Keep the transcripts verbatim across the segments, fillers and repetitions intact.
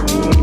Thank you.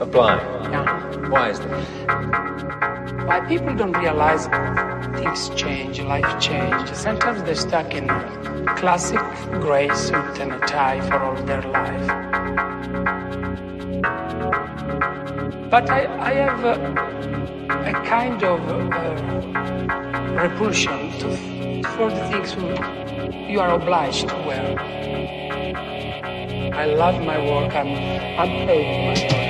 apply yeah. wisely. Why people don't realize things change, life changes. Sometimes they're stuck in classic gray suit and a tie for all their life. But I, I have a, a kind of uh, repulsion to, for the things we, you are obliged to wear. I love my work, I'm, I'm proud of my work.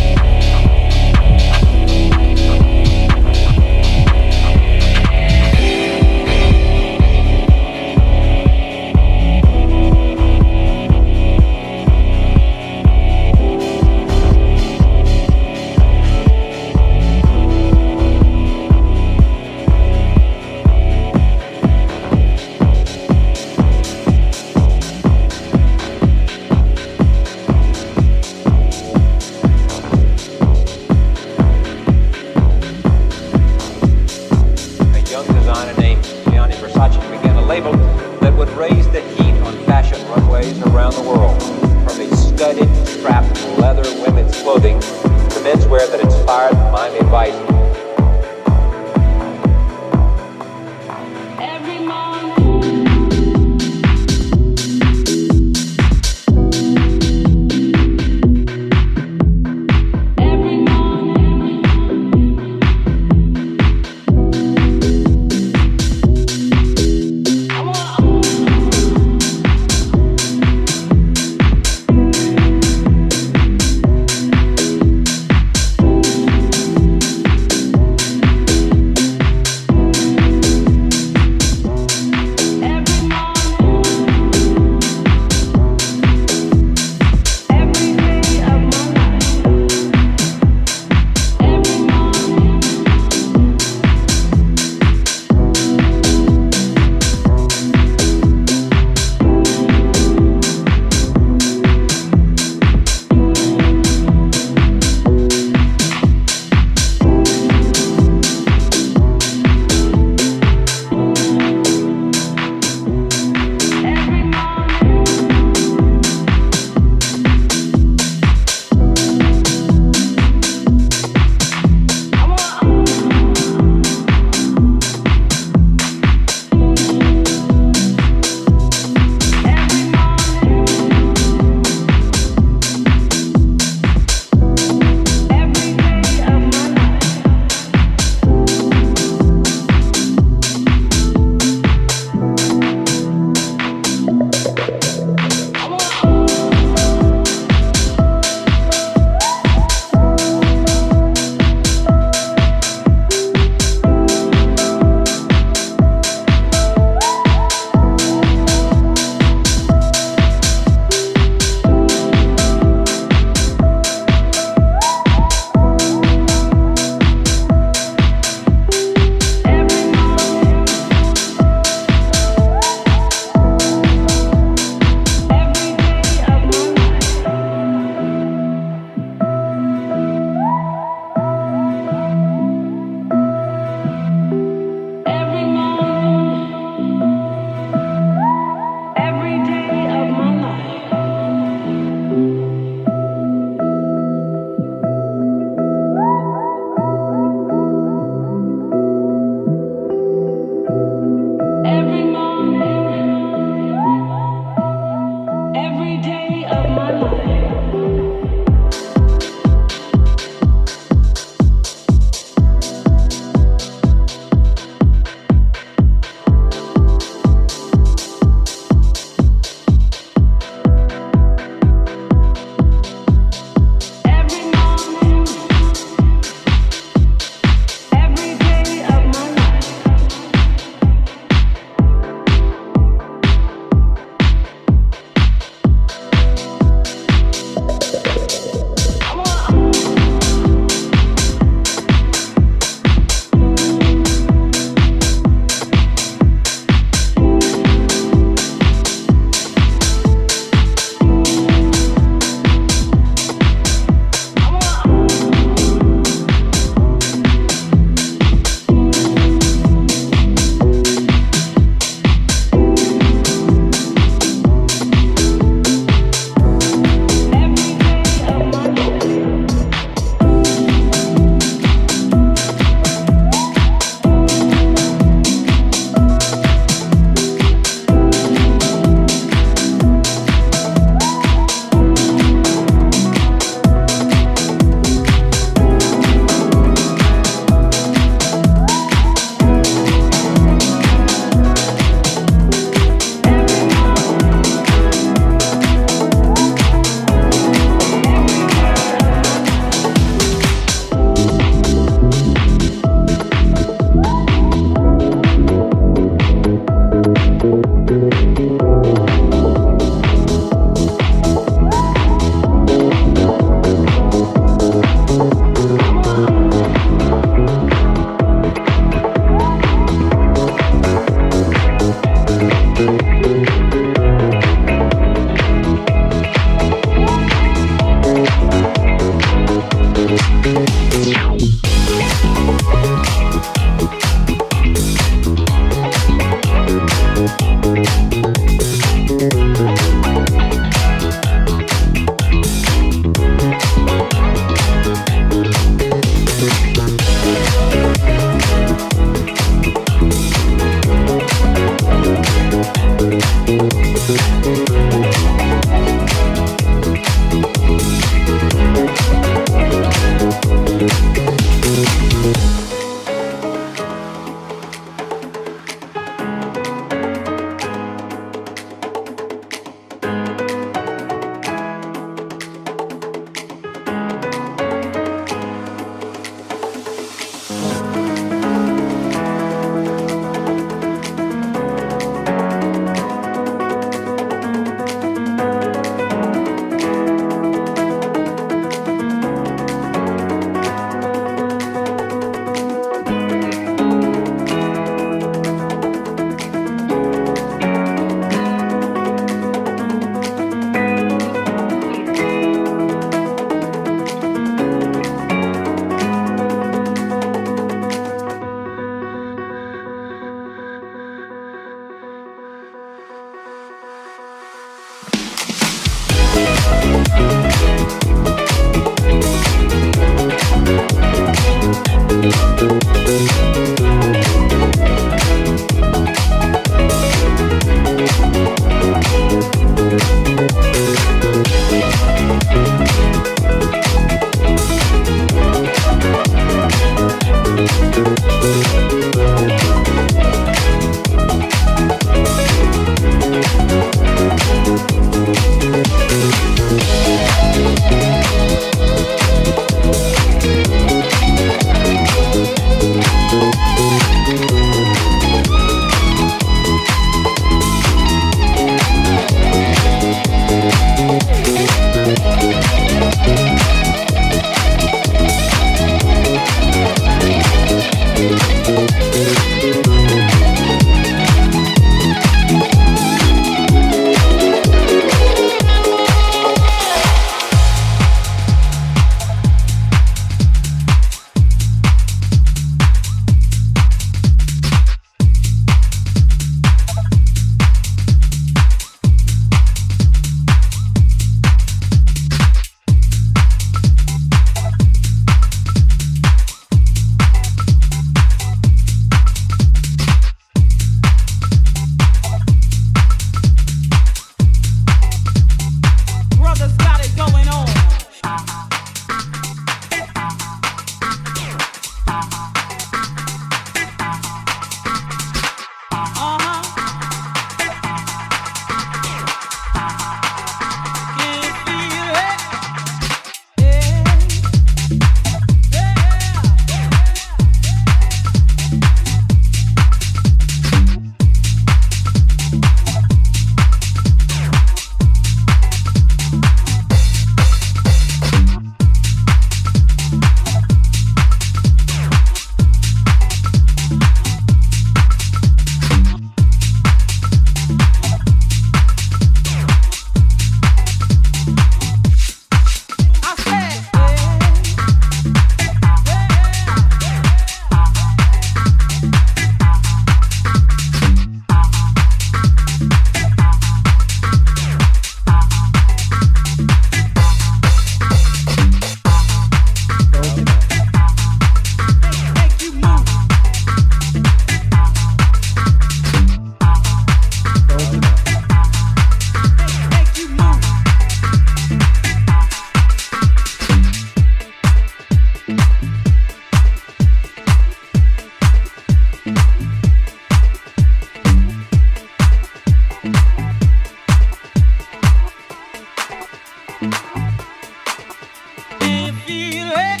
feel it.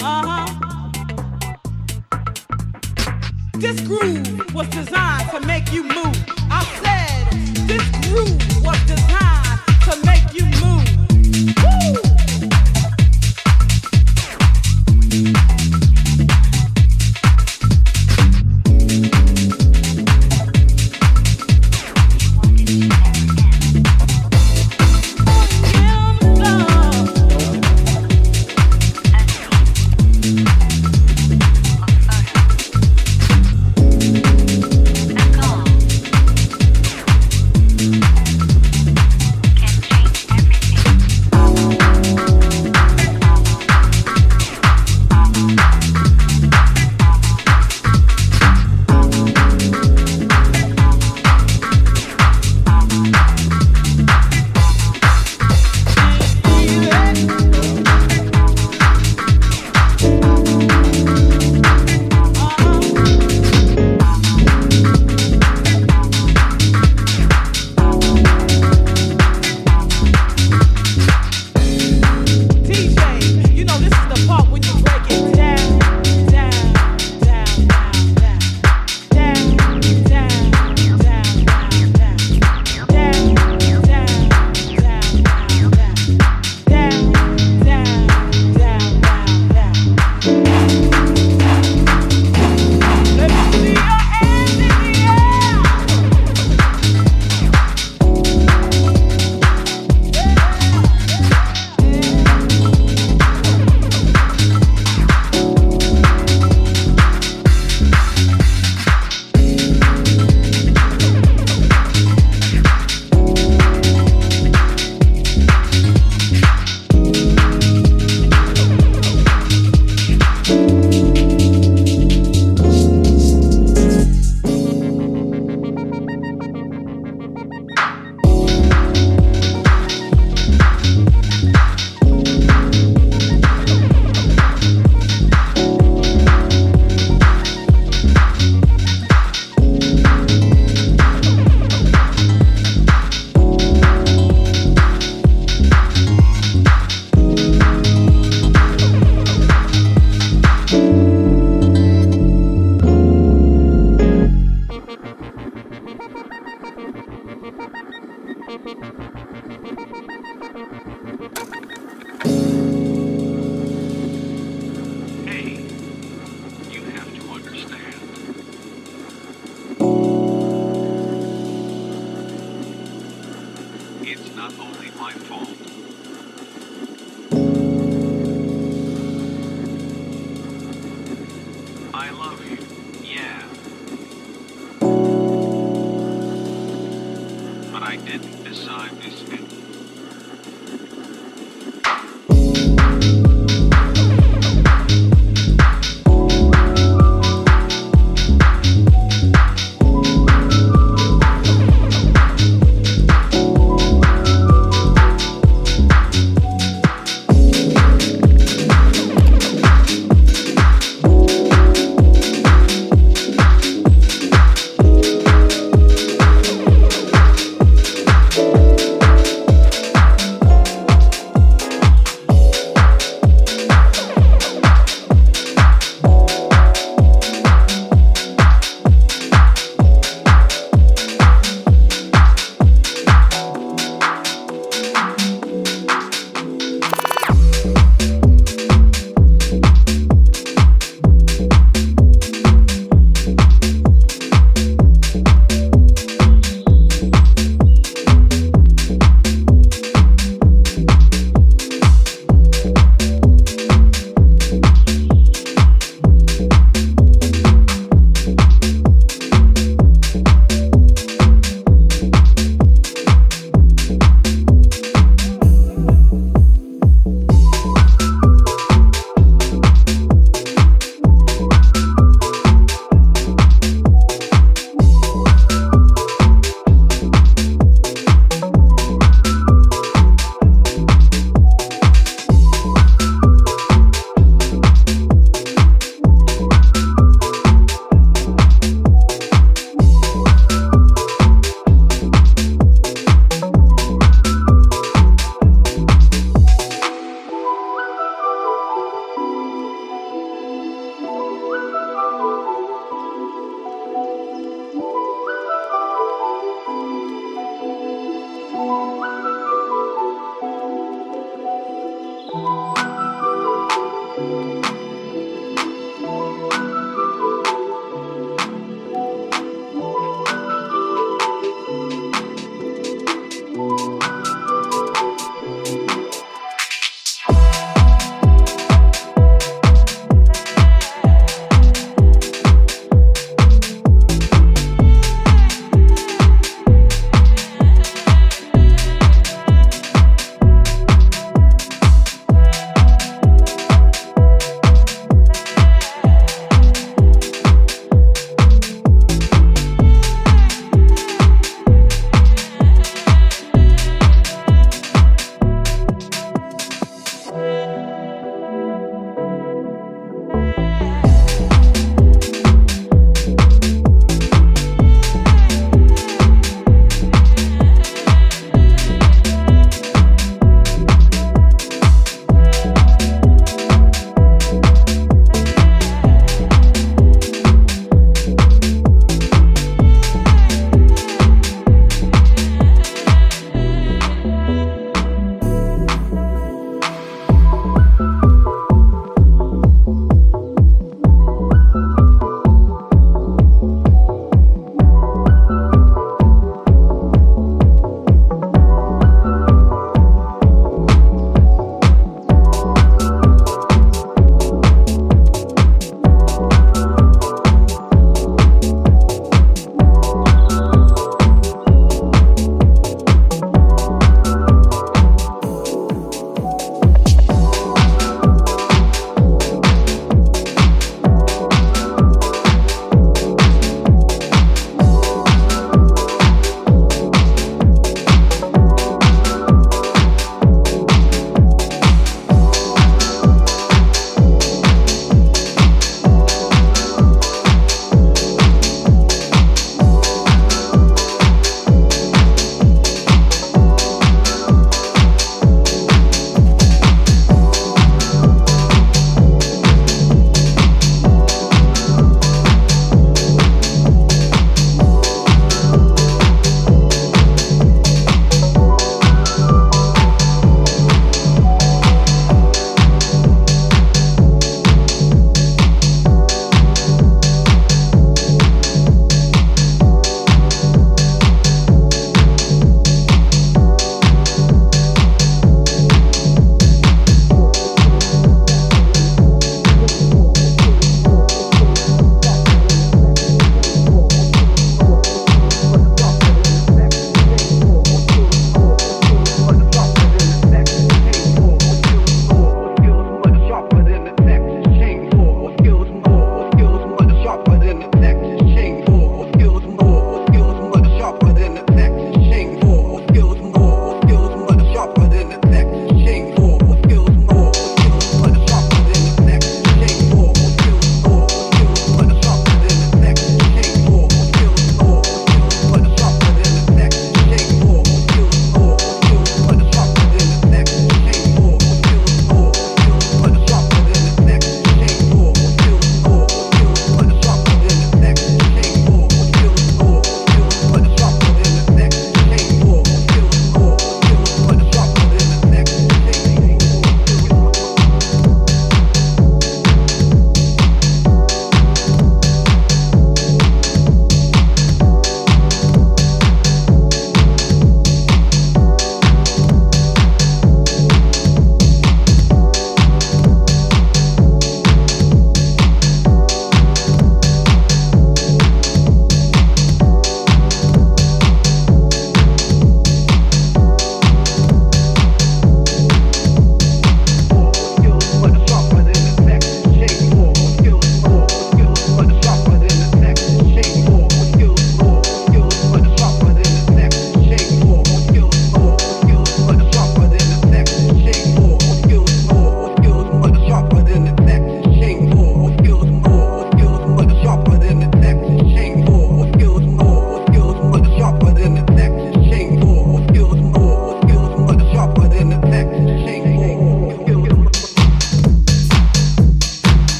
Uh-huh. This groove was designed to make you move. I said this groove was designed to make you move. Woo! Him.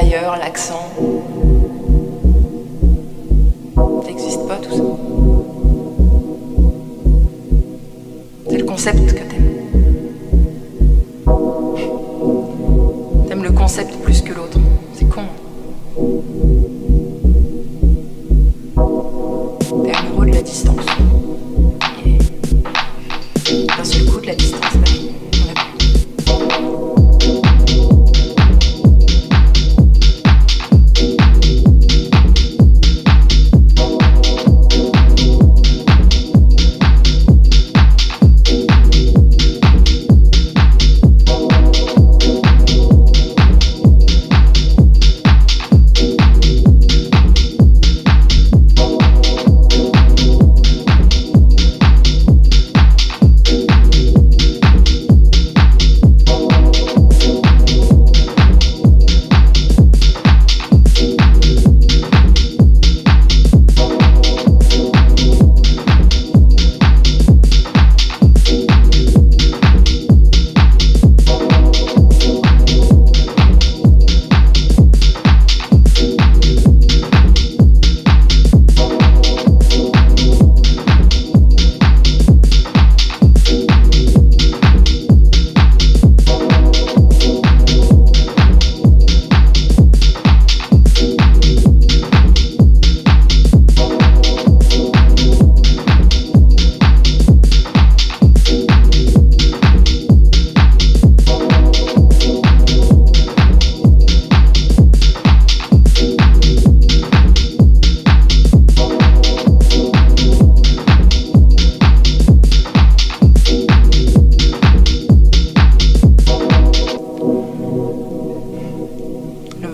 d'ailleurs, l'accent. Ça n'existe pas tout ça. C'est le concept que t'aimes. T'aimes le concept plus que l'autre. C'est con. T'es amoureux de la distance. Et d'un seul coup de la distance.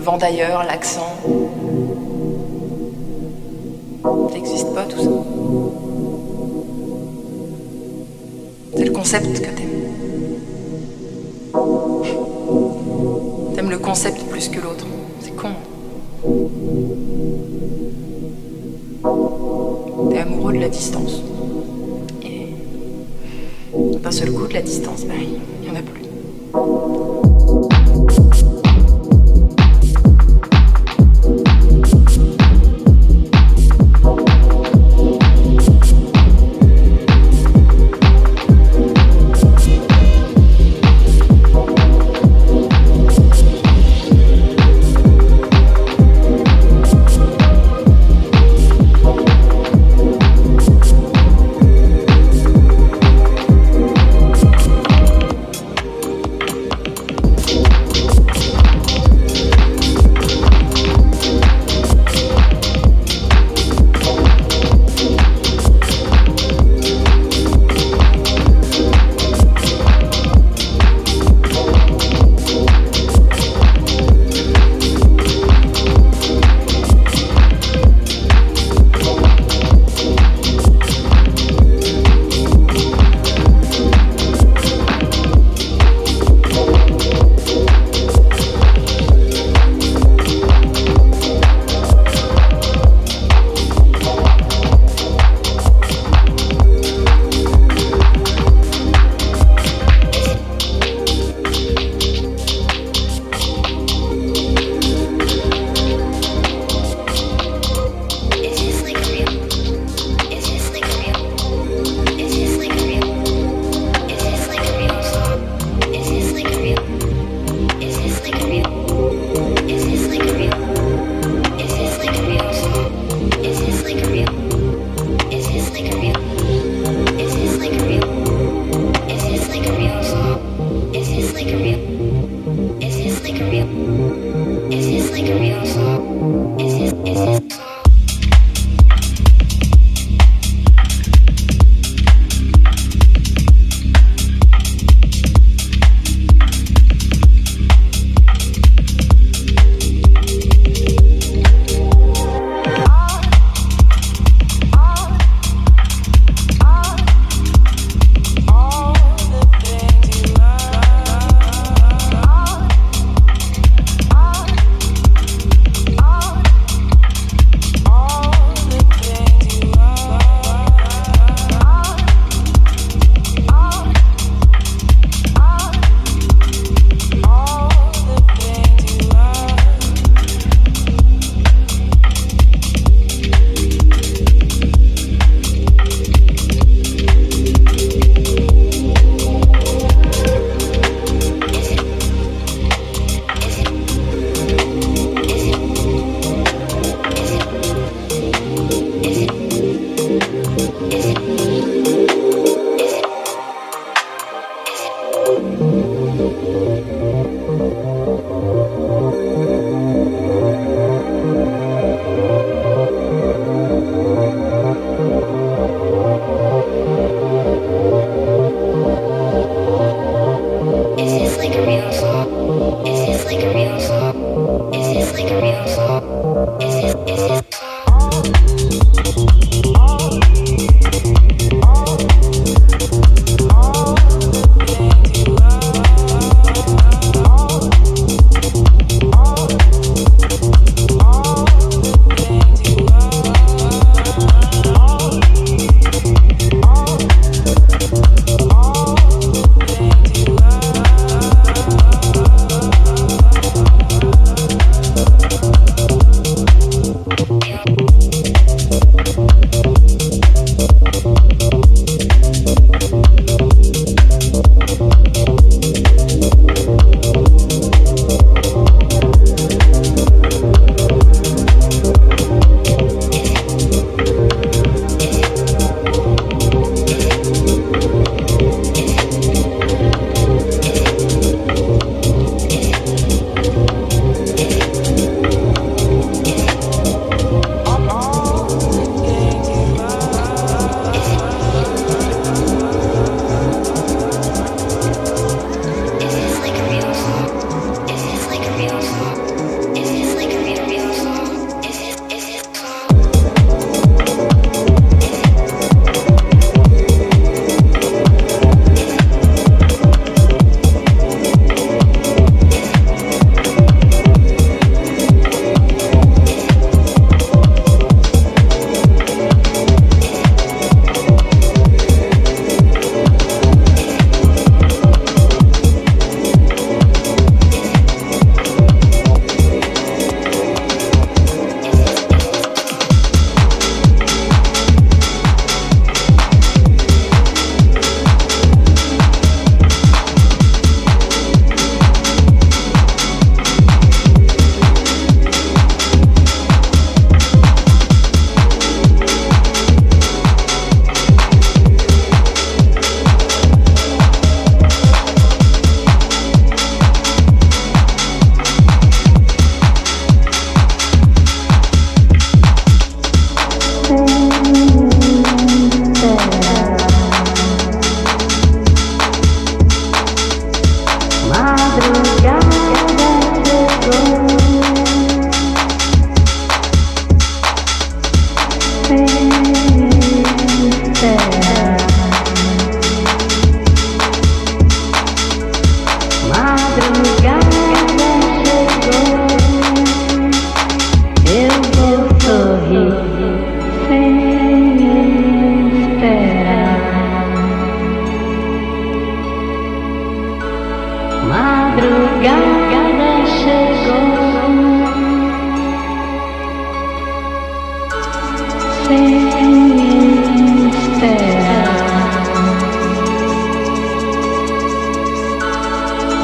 Vent d'ailleurs, l'accent. Ça n'existe pas tout ça. C'est le concept que t'aimes. T'aimes le concept plus que l'autre. C'est con. T'es amoureux de la distance. Et d'un seul coup de la distance, bah, il n'y en a plus.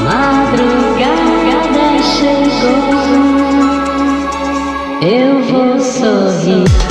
Madrugada chegou, eu vou sorrir.